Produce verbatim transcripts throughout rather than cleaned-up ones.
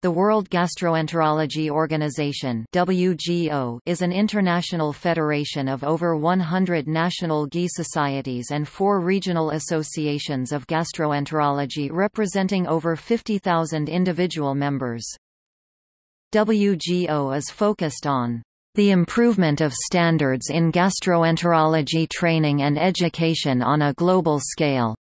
The World Gastroenterology Organization (W G O) is an international federation of over one hundred national G I societies and four regional associations of gastroenterology representing over fifty thousand individual members. W G O is focused on the improvement of standards in gastroenterology training and education on a global scale.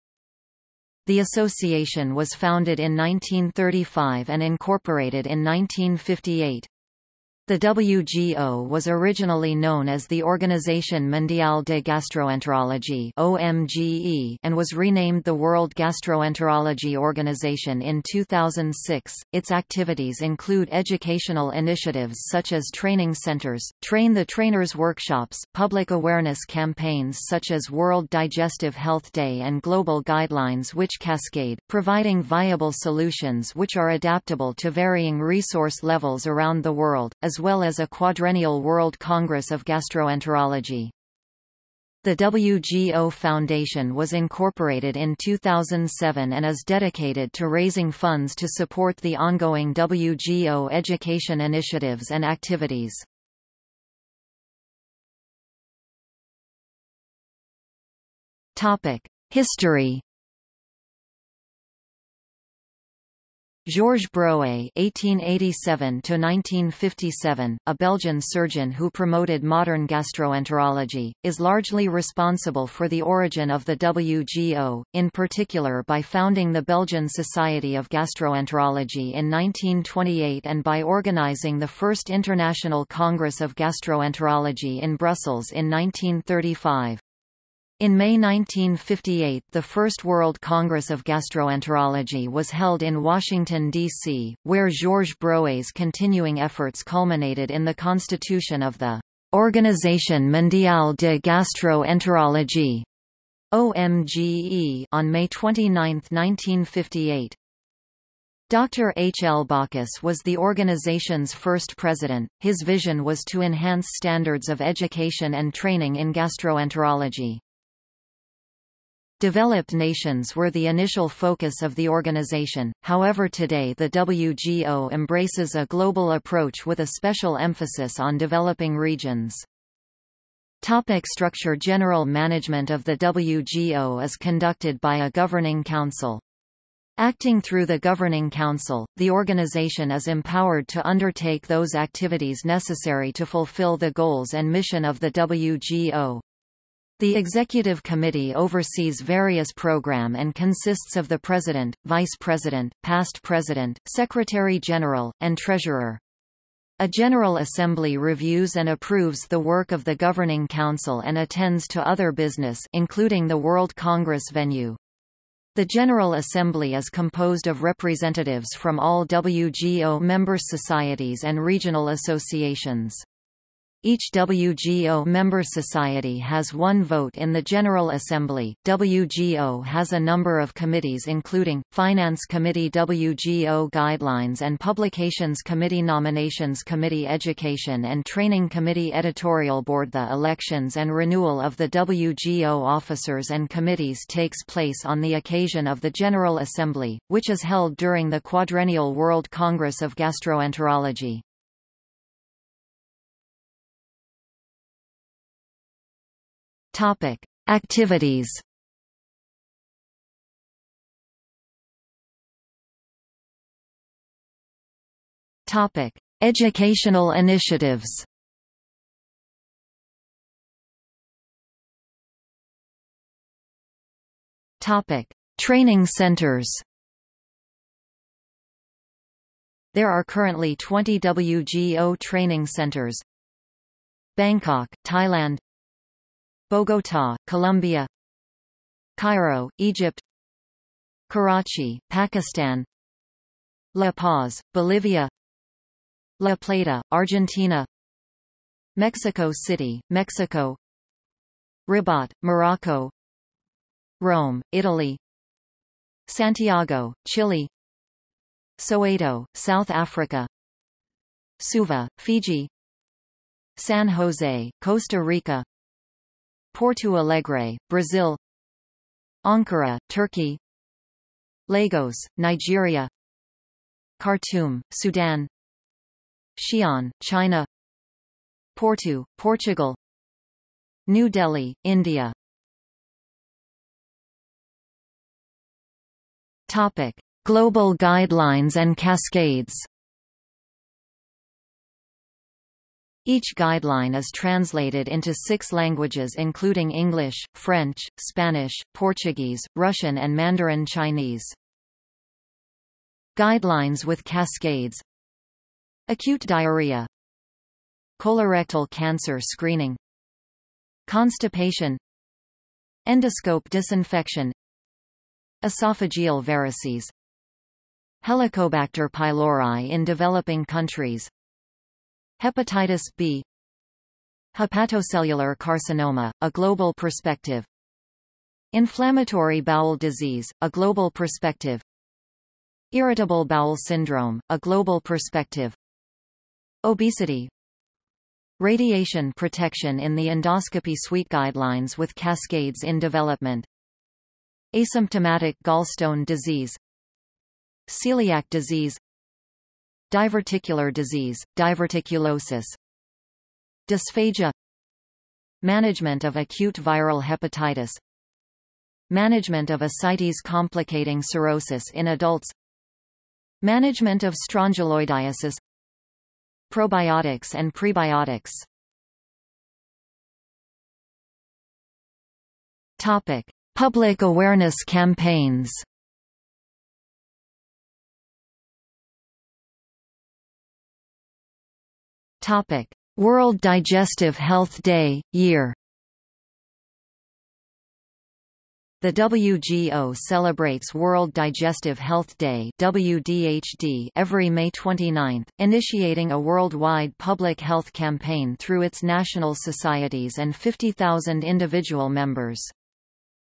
The association was founded in nineteen thirty-five and incorporated in nineteen fifty-eight. The W G O was originally known as the Organización Mundial de Gastroenterología (O M G E) and was renamed the World Gastroenterology Organization in two thousand six. Its activities include educational initiatives such as training centers, train the trainers workshops, public awareness campaigns such as World Digestive Health Day and global guidelines which cascade, providing viable solutions which are adaptable to varying resource levels around the world, as as well as a quadrennial World Congress of Gastroenterology. The W G O Foundation was incorporated in two thousand seven and is dedicated to raising funds to support the ongoing W G O education initiatives and activities. Topic: History. Georges Brohée (eighteen eighty-seven to nineteen fifty-seven), a Belgian surgeon who promoted modern gastroenterology, is largely responsible for the origin of the W G O, in particular by founding the Belgian Society of Gastroenterology in nineteen twenty-eight and by organizing the first International Congress of Gastroenterology in Brussels in nineteen thirty-five. In May nineteen fifty-eight, the first World Congress of Gastroenterology was held in Washington, D C, where Georges Brohé's continuing efforts culminated in the constitution of the Organización Mundial de Gastroenterología (O M G E) on May twenty-ninth nineteen fifty-eight. Doctor H L Bacchus was the organization's first president. His vision was to enhance standards of education and training in gastroenterology. Developed nations were the initial focus of the organization, however today the W G O embraces a global approach with a special emphasis on developing regions. Topic structure. General management of the W G O is conducted by a governing council. Acting through the governing council, the organization is empowered to undertake those activities necessary to fulfill the goals and mission of the W G O. The Executive Committee oversees various programs and consists of the President, Vice President, Past President, Secretary General, and Treasurer. A General Assembly reviews and approves the work of the Governing Council and attends to other business, including the World Congress venue. The General Assembly is composed of representatives from all W G O member societies and regional associations. Each W G O member society has one vote in the General Assembly. W G O has a number of committees including, Finance Committee, W G O Guidelines and Publications Committee, Nominations Committee, Education and Training Committee, Editorial Board. The elections and renewal of the W G O officers and committees takes place on the occasion of the General Assembly, which is held during the Quadrennial World Congress of Gastroenterology. Topic: Activities. Topic: Educational initiatives. Topic: Training centers. There are currently twenty W G O training centers. Bangkok, Thailand. Bogotá, Colombia. Cairo, Egypt. Karachi, Pakistan. La Paz, Bolivia. La Plata, Argentina. Mexico City, Mexico. Rabat, Morocco. Rome, Italy. Santiago, Chile. Soweto, South Africa. Suva, Fiji. San Jose, Costa Rica. Porto Alegre, Brazil. Ankara, Turkey. Lagos, Nigeria. Khartoum, Sudan, Xi'an, China, Porto, Portugal, New Delhi, India. Topic: Global guidelines and cascades. Each guideline is translated into six languages including English, French, Spanish, Portuguese, Russian and Mandarin Chinese. Guidelines with cascades: acute diarrhea, colorectal cancer screening, constipation, endoscope disinfection, esophageal varices, Helicobacter pylori in developing countries, hepatitis B, hepatocellular carcinoma, a global perspective, inflammatory bowel disease, a global perspective, irritable bowel syndrome, a global perspective, obesity, radiation protection in the endoscopy suite, guidelines with cascades in development, asymptomatic gallstone disease, celiac disease, diverticular disease, diverticulosis, dysphagia, management of acute viral hepatitis, management of ascites complicating cirrhosis in adults, management of strongyloidiasis, probiotics and prebiotics. Topic: Public awareness campaigns. Topic: World Digestive Health Day, year. The W G O celebrates World Digestive Health Day (W D H D) every May twenty-ninth, initiating a worldwide public health campaign through its national societies and fifty thousand individual members.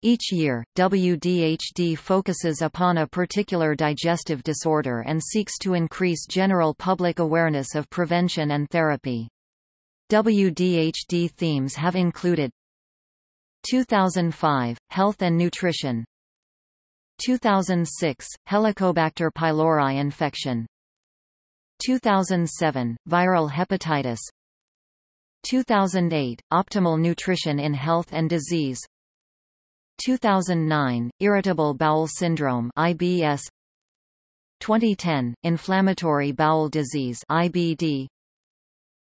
Each year, W D H D focuses upon a particular digestive disorder and seeks to increase general public awareness of prevention and therapy. W D H D themes have included two thousand five, Health and Nutrition, two thousand six, Helicobacter pylori infection, two thousand seven, Viral hepatitis, two thousand eight, Optimal nutrition in health and disease, two thousand nine, Irritable Bowel Syndrome I B S, twenty ten, Inflammatory Bowel Disease I B D,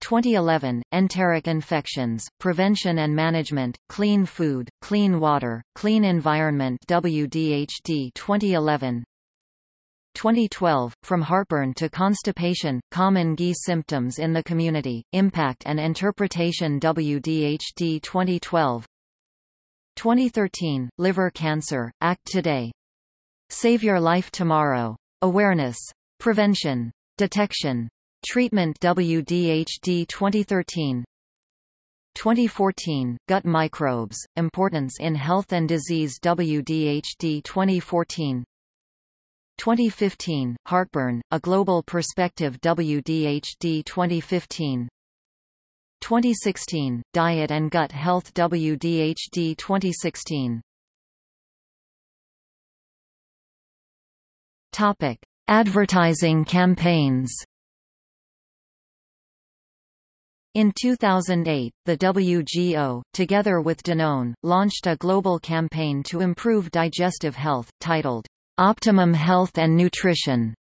twenty eleven, Enteric Infections, Prevention and Management, Clean Food, Clean Water, Clean Environment W D H D twenty eleven. twenty twelve, From Heartburn to Constipation, Common G I Symptoms in the Community, Impact and Interpretation W D H D twenty twelve. twenty thirteen, Liver Cancer, Act Today. Save Your Life Tomorrow. Awareness. Prevention. Detection. Treatment W D H D twenty thirteen. twenty fourteen, Gut Microbes, Importance in Health and Disease W D H D twenty fourteen. twenty fifteen, Heartburn, A Global Perspective W D H D twenty fifteen. twenty sixteen, Diet and Gut Health W D H D twenty sixteen. Topic: Advertising campaigns. In two thousand eight, the W G O, together with Danone, launched a global campaign to improve digestive health, titled, Optimum Health and Nutrition.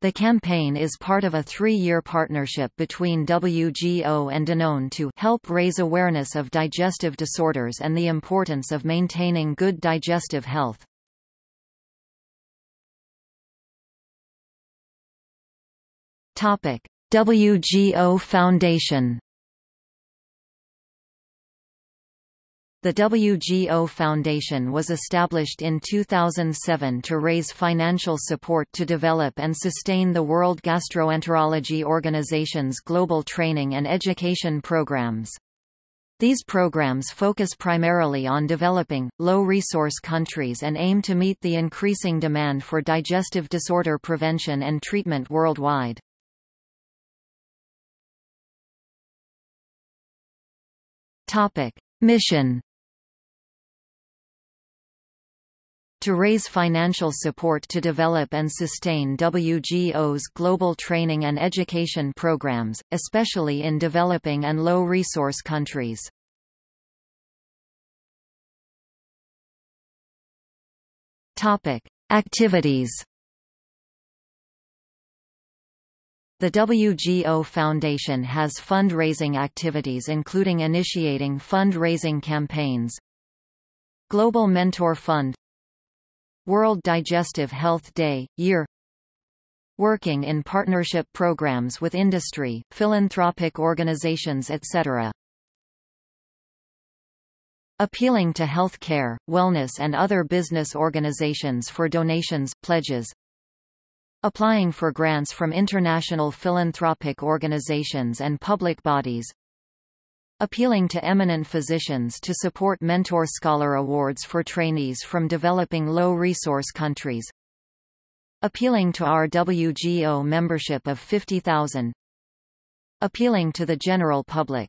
The campaign is part of a three-year partnership between W G O and Danone to help raise awareness of digestive disorders and the importance of maintaining good digestive health. Topic: W G O Foundation. The W G O Foundation was established in two thousand seven to raise financial support to develop and sustain the World Gastroenterology Organization's global training and education programs. These programs focus primarily on developing, low-resource countries and aim to meet the increasing demand for digestive disorder prevention and treatment worldwide. Mission: to raise financial support to develop and sustain W G O's global training and education programs, especially in developing and low-resource countries. Activities. The W G O Foundation has fundraising activities including initiating fundraising campaigns, Global Mentor Fund, World Digestive Health Day, Year, working in partnership programs with industry, philanthropic organizations et cetera. Appealing to health care, wellness and other business organizations for donations, pledges. Applying for grants from international philanthropic organizations and public bodies. Appealing to eminent physicians to support Mentor Scholar Awards for trainees from developing low-resource countries. Appealing to our W G O membership of fifty thousand. Appealing to the general public.